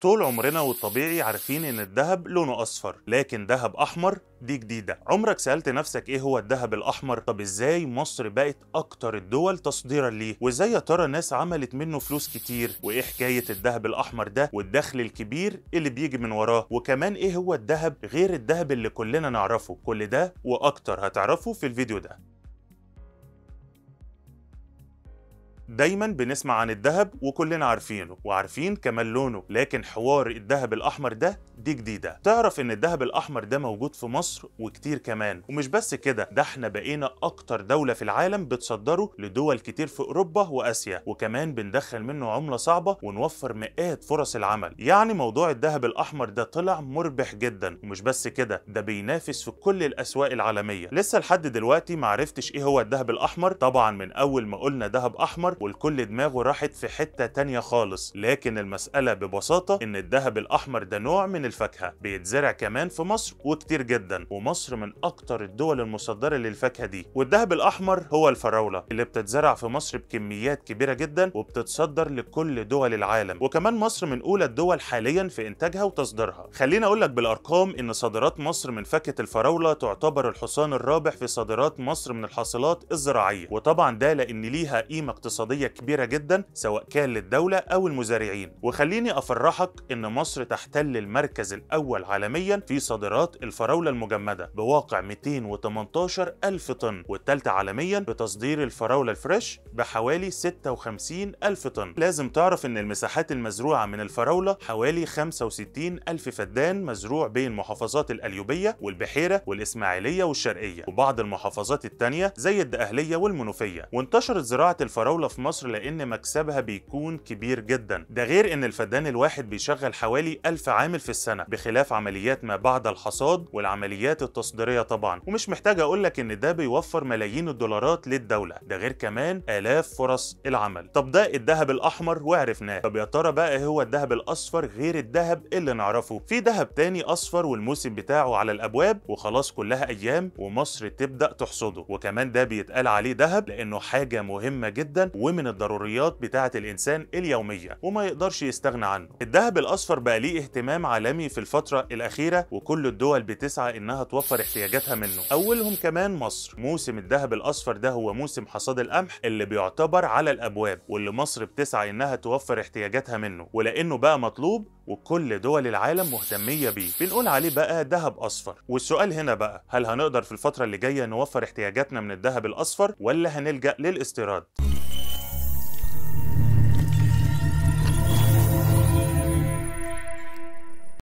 طول عمرنا والطبيعي عارفين ان الذهب لونه اصفر، لكن ذهب احمر دي جديدة. عمرك سألت نفسك ايه هو الذهب الاحمر؟ طب ازاي مصر بقت اكتر الدول تصديرا ليه؟ وازاي يا ترى الناس عملت منه فلوس كتير؟ وايه حكاية الذهب الاحمر ده والدخل الكبير اللي بيجي من وراه؟ وكمان ايه هو الذهب غير الذهب اللي كلنا نعرفه؟ كل ده واكتر هتعرفه في الفيديو ده. دايما بنسمع عن الذهب وكلنا عارفينه وعارفين كمان لونه، لكن حوار الذهب الاحمر ده دي جديدة. تعرف ان الذهب الاحمر ده موجود في مصر وكتير كمان، ومش بس كده، ده احنا بقينا اكتر دولة في العالم بتصدره لدول كتير في اوروبا واسيا، وكمان بندخل منه عملة صعبة ونوفر مئات فرص العمل. يعني موضوع الذهب الاحمر ده طلع مربح جدا، ومش بس كده، ده بينافس في كل الاسواق العالمية. لسه لحد دلوقتي معرفتش ايه هو الذهب الاحمر؟ طبعا من اول ما قلنا ذهب احمر والكل دماغه راحت في حتة تانية خالص، لكن المسألة ببساطة ان الذهب الاحمر ده نوع من الفاكهة بيتزرع كمان في مصر وكتير جدا، ومصر من اكتر الدول المصدرة للفاكهة دي. والذهب الاحمر هو الفراولة اللي بتتزرع في مصر بكميات كبيرة جدا وبتتصدر لكل دول العالم، وكمان مصر من اولى الدول حاليا في انتاجها وتصديرها. خليني اقولك بالارقام ان صادرات مصر من فاكهة الفراولة تعتبر الحصان الرابح في صادرات مصر من الحاصلات الزراعية، وطبعا ده لان ليها قيمة اقتصادية كبيرة جدا سواء كان للدولة أو المزارعين. وخليني أفرحك إن مصر تحتل المركز الأول عالميا في صادرات الفراولة المجمدة بواقع 218 ألف طن، والثالثة عالميا بتصدير الفراولة الفريش بحوالي 56 ألف طن. لازم تعرف إن المساحات المزروعة من الفراولة حوالي 65 ألف فدان مزروع بين محافظات القليوبية والبحيرة والإسماعيلية والشرقية وبعض المحافظات التانية زي الدقهلية والمنوفية. وانتشرت زراعة الفراولة في مصر لان مكسبها بيكون كبير جدا، ده غير ان الفدان الواحد بيشغل حوالي 1000 عامل في السنة، بخلاف عمليات ما بعد الحصاد والعمليات التصديرية طبعا. ومش محتاج اقولك ان ده بيوفر ملايين الدولارات للدولة، ده غير كمان آلاف فرص العمل. طب ده الذهب الاحمر وعرفناه، طب يا ترى بقى ايه هو الذهب الاصفر غير الذهب اللي نعرفه؟ في ذهب تاني اصفر والموسم بتاعه على الابواب وخلاص كلها ايام ومصر تبدأ تحصده، وكمان ده بيتقال عليه ذهب لانه حاجة مهمة جدا ومن الضروريات بتاعة الإنسان اليومية وما يقدرش يستغنى عنه. الذهب الأصفر بقى ليه اهتمام عالمي في الفترة الأخيرة، وكل الدول بتسعى إنها توفر احتياجاتها منه، أولهم كمان مصر. موسم الذهب الأصفر ده هو موسم حصاد القمح اللي بيعتبر على الأبواب واللي مصر بتسعى إنها توفر احتياجاتها منه، ولأنه بقى مطلوب وكل دول العالم مهتمية بيه بنقول عليه بقى ذهب أصفر. والسؤال هنا بقى، هل هنقدر في الفترة اللي جاية نوفر احتياجاتنا من الذهب الأصفر ولا هنلجأ للاستيراد؟